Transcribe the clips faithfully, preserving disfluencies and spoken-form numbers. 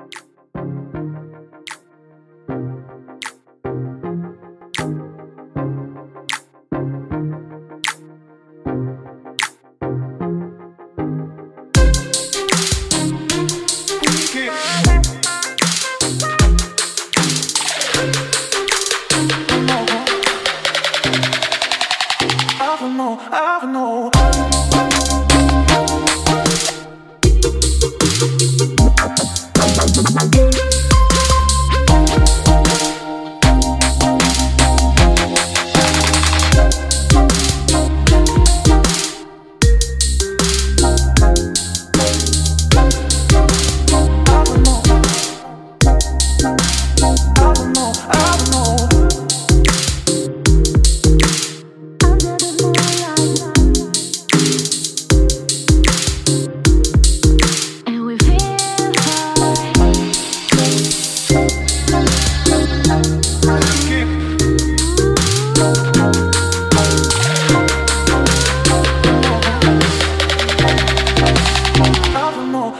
I don't know.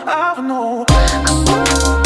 I don't know.